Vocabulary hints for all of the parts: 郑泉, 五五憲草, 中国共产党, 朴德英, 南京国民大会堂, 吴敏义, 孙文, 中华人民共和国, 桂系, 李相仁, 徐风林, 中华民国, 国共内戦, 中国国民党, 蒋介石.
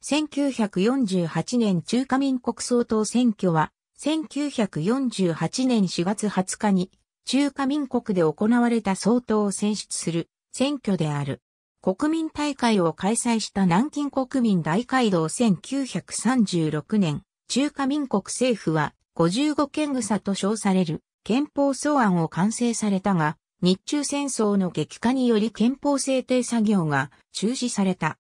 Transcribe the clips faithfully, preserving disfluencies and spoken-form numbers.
せんきゅうひゃくよんじゅうはちねん中華民国総統選挙は、せんきゅうひゃくよんじゅうはちねんしがつはつかに中華民国で行われた総統を選出する選挙である。国民大会を開催した南京国民大会堂せんきゅうひゃくさんじゅうろくねん、中華民国政府はごじゅうごけんぐさと称される憲法草案を完成されたが、日中戦争の激化により憲法制定作業が中止された。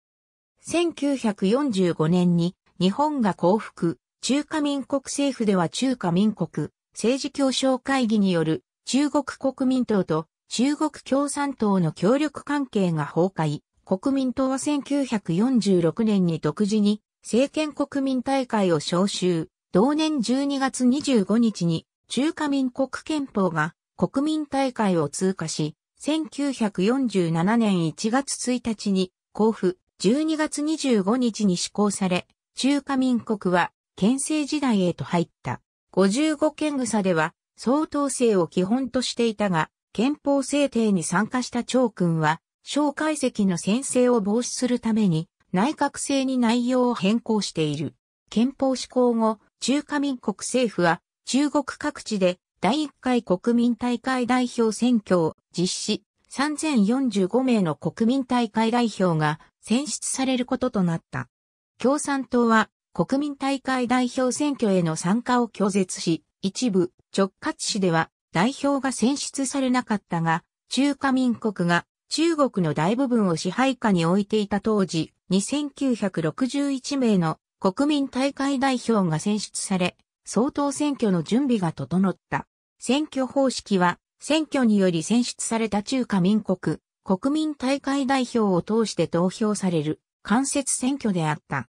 せんきゅうひゃくよんじゅうごねんに日本が降伏、中華民国政府では中華民国政治協商会議による中国国民党と中国共産党の協力関係が崩壊。国民党はせんきゅうひゃくよんじゅうろくねんに独自に政権国民大会を招集。同年じゅうにがつにじゅうごにちに中華民国憲法が国民大会を通過し、せんきゅうひゃくよんじゅうななねんいちがつついたちに公布、じゅうにがつにじゅうごにちに施行され、中華民国は憲政時代へと入った。ごじゅうごけんぐさでは総統制を基本としていたが、憲法制定に参加した張君は、蒋介石の専制を防止するために、内閣制に内容を変更している。憲法施行後、中華民国政府は、中国各地でだいいっかい国民大会代表選挙を実施、さんぜんよんじゅうごめいの国民大会代表が選出されることとなった。共産党は、国民大会代表選挙への参加を拒絶し、一部、直轄市では、代表が選出されなかったが、中華民国が中国の大部分を支配下に置いていた当時、にせんきゅうひゃくろくじゅういちめいの国民大会代表が選出され、総統選挙の準備が整った。選挙方式は、選挙により選出された中華民国、国民大会代表を通して投票される、間接選挙であった。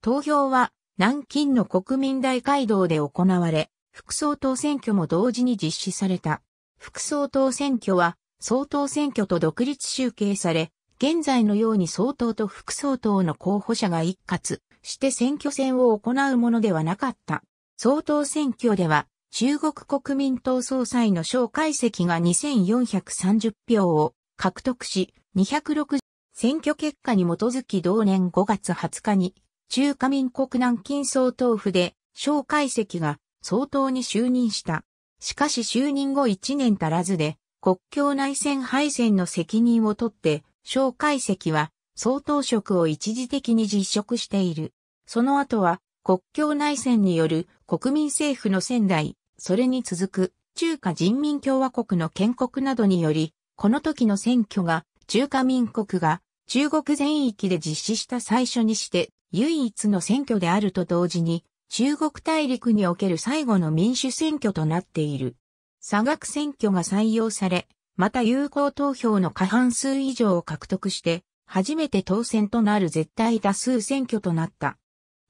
投票は、南京の国民大会堂で行われ、副総統選挙も同時に実施された。副総統選挙は、総統選挙と独立集計され、現在のように総統と副総統の候補者が一括して選挙戦を行うものではなかった。総統選挙では、中国国民党総裁の蒋介石がにせんよんひゃくさんじゅうひょうを獲得し、にひゃくろくじゅう、選挙結果に基づき同年ごがつはつかに、中華民国南京総統府で、蒋介石が、総統に就任した。しかし就任後いちねん足らずで国共内戦敗戦の責任を取って蒋介石は総統職を一時的に辞職している。その後は国共内戦による国民政府の仙台、それに続く中華人民共和国の建国などにより、この時の選挙が中華民国が中国全域で実施した最初にして唯一の選挙であると同時に、中国大陸における最後の民主選挙となっている。差額選挙が採用され、また有効投票の過半数以上を獲得して、初めて当選となる絶対多数選挙となった。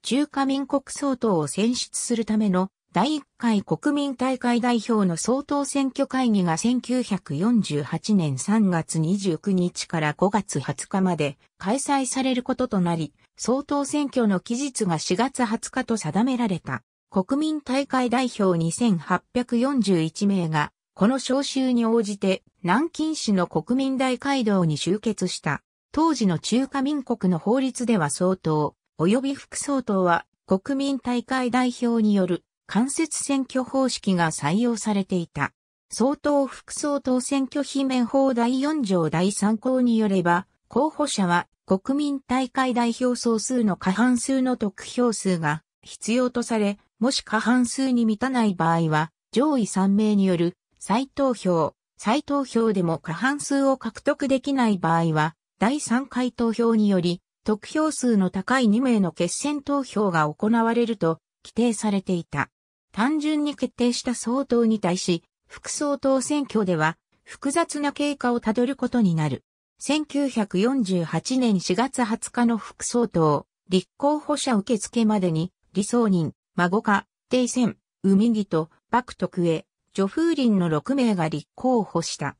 中華民国総統を選出するためのだいいっかい国民大会代表の総統選挙会議がせんきゅうひゃくよんじゅうはちねんさんがつにじゅうくにちからごがつはつかまで開催されることとなり、総統選挙の期日がしがつはつかと定められた。国民大会代表にせんはっぴゃくよんじゅういちめいが、この招集に応じて、南京市の国民大会堂に集結した。当時の中華民国の法律では総統、及び副総統は、国民大会代表による間接選挙方式が採用されていた。総統副総統選挙罷免法だいよんじょうだいさんこうによれば、候補者は、国民大会代表総数の過半数の得票数が必要とされ、もし過半数に満たない場合は、上位さんめいによる再投票、再投票でも過半数を獲得できない場合は、だいさんかい投票により、得票数の高いにめいの決選投票が行われると規定されていた。単純に決定した総統に対し、副総統選挙では複雑な経過をたどることになる。せんきゅうひゃくよんじゅうはちねんしがつはつかの副総統、立候補者受付までに、李相仁、孫華、鄭铉、吳明義と、朴徳英、徐風林のろくめいが立候補した。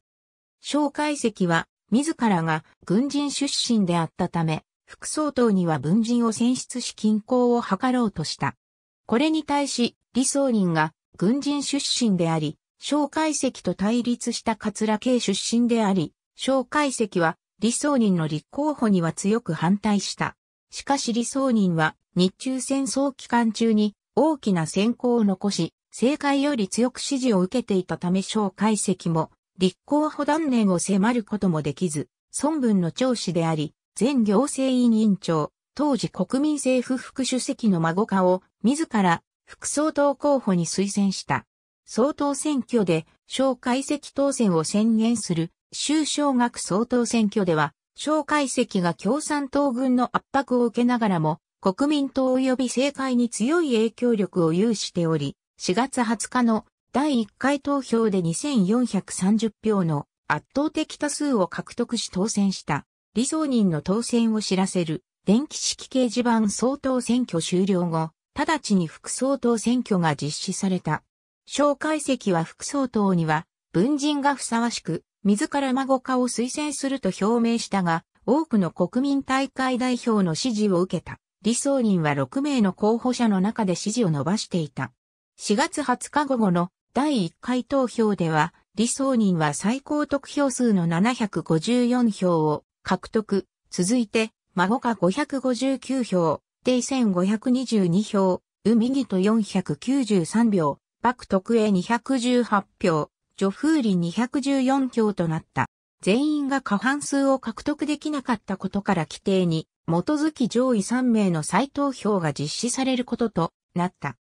蒋介石は、自らが軍人出身であったため、副総統には文人を選出し均衡を図ろうとした。これに対し、李相仁が軍人出身であり、蒋介石と対立した桂系出身であり、蒋介石は李相仁の立候補には強く反対した。しかし李相人は日中戦争期間中に大きな戦功を残し、政界より強く支持を受けていたため蒋介石も立候補断念を迫ることもできず、孫文の長子であり、前行政院院長、当時国民政府副主席の孫華を自ら副総統候補に推薦した。総統選挙で蒋介石当選を宣言する州小学総統選挙では、蒋介石が共産党軍の圧迫を受けながらも、国民党及び政界に強い影響力を有しており、しがつはつかのだいいっかい投票でにせんよんひゃくさんじゅうひょうの圧倒的多数を獲得し当選した。李相人の当選を知らせる電気式掲示板総統選挙終了後、直ちに副総統選挙が実施された。蒋介石は副総統には文人がふさわしく、自ら孫華を推薦すると表明したが、多くの国民大会代表の支持を受けた。李相人はろくめいの候補者の中で支持を伸ばしていた。しがつはつか午後のだいいっかい投票では、李相人は最高得票数のななひゃくごじゅうよんひょうを獲得。続いて、孫華ごひゃくごじゅうきゅうひょう、鄭泉ごひゃくにじゅうにひょう、呉敏儀よんひゃくきゅうじゅうさんびょう、朴特英にひゃくじゅうはちひょう、徐風林にひゃくじゅうよんひょうとなった。全員が過半数を獲得できなかったことから規定に基づき上位さんめいの再投票が実施されることとなった。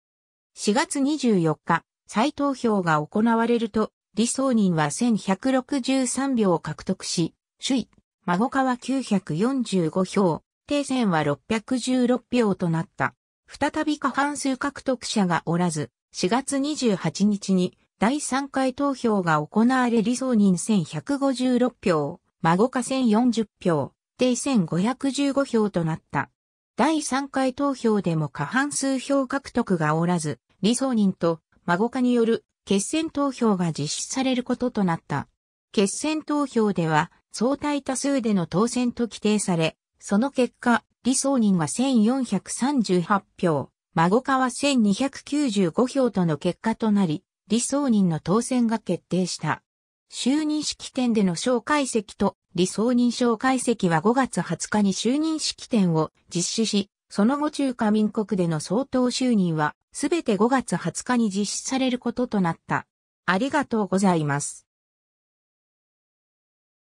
しがつにじゅうよっか、再投票が行われると、李相人はせんひゃくろくじゅうさんひょうを獲得し、首位、孫華はきゅうひゃくよんじゅうごひょう、鄭泉はろっぴゃくじゅうろくひょうとなった。再び過半数獲得者がおらず、しがつにじゅうはちにちにだいさんかい投票が行われ李相人せんひゃくごじゅうろくひょう、孫華せんよんじゅうひょう、鄭泉ごひゃくじゅうごひょうとなった。だいさんかい投票でも過半数票獲得がおらず、李相人と孫華による決選投票が実施されることとなった。決選投票では相対多数での当選と規定され、その結果、李相人はせんよんひゃくさんじゅうはちひょう、孫華はせんにひゃくきゅうじゅうごひょうとの結果となり、李相人の当選が決定した。就任式典での蒋介石と李相人蒋介石はごがつはつかに就任式典を実施し、その後中華民国での総統就任はすべてごがつはつかに実施されることとなった。ありがとうございます。